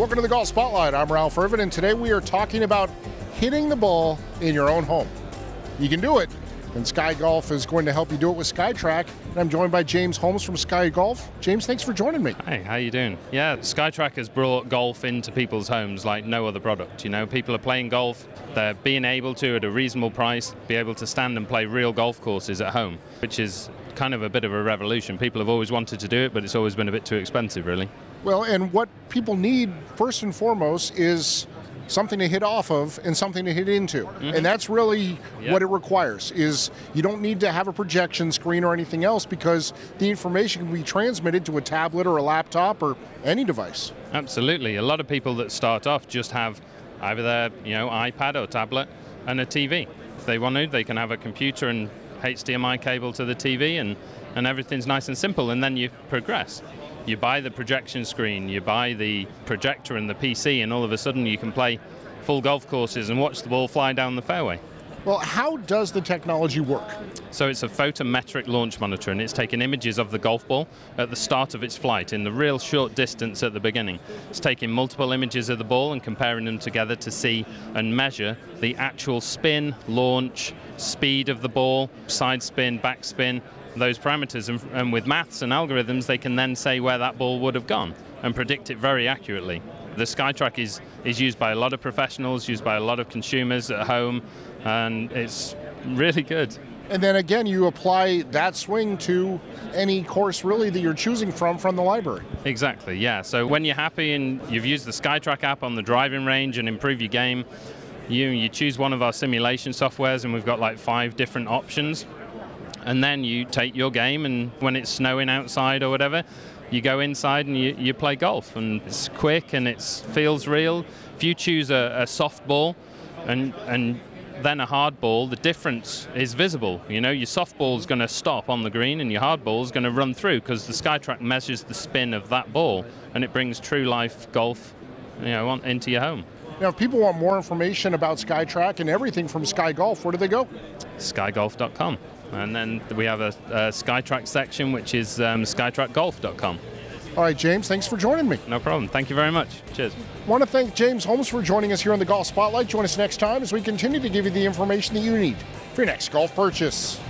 Welcome to the Golf Spotlight. I'm Ralph Irvin, and today we are talking about hitting the ball in your own home. You can do it, and Sky Golf is going to help you do it with SkyTrak. And I'm joined by James Holmes from Sky Golf. James, thanks for joining me. Hey, how you doing? Yeah, SkyTrak has brought golf into people's homes like no other product. You know, people are playing golf. They're being able to, at a reasonable price, be able to stand and play real golf courses at home, which is kind of a bit of a revolution. People have always wanted to do it, but it's always been a bit too expensive, really. Well, and what people need, first and foremost, is something to hit off of and something to hit into. Mm-hmm. And that's really what it requires, is you don't need to have a projection screen or anything else because the information can be transmitted to a tablet or a laptop or any device. Absolutely. A lot of people that start off just have either their iPad or tablet and a TV. If they want to, they can have a computer and HDMI cable to the TV, and everything's nice and simple, and then you progress. You buy the projection screen, you buy the projector and the PC, and all of a sudden you can play full golf courses and watch the ball fly down the fairway. Well, how does the technology work? So it's a photometric launch monitor, and it's taking images of the golf ball at the start of its flight in the real short distance at the beginning. It's taking multiple images of the ball and comparing them together to see and measure the actual spin, launch, speed of the ball, side spin, back spin, those parameters, and with maths and algorithms they can then say where that ball would have gone and predict it very accurately. The SkyTrak is used by a lot of professionals, used by a lot of consumers at home, and it's really good. And then again, you apply that swing to any course really that you're choosing from the library. Exactly, yeah. So when you're happy and you've used the SkyTrak app on the driving range and improve your game, you choose one of our simulation softwares, and we've got like 5 different options. And then you take your game, and when it's snowing outside or whatever, you go inside and you play golf. And it's quick and it feels real. If you choose a soft ball and then a hard ball, the difference is visible. You know, your soft ball's going to stop on the green and your hard ball's going to run through, because the SkyTrak measures the spin of that ball, and it brings true life golf into your home. Now, if people want more information about SkyTrak and everything from Sky Golf, where do they go? SkyGolf.com. And then we have a SkyTrak section, which is SkyTrakGolf.com. All right, James, thanks for joining me. No problem. Thank you very much. Cheers. I want to thank James Holmes for joining us here on the Golf Spotlight. Join us next time as we continue to give you the information that you need for your next golf purchase.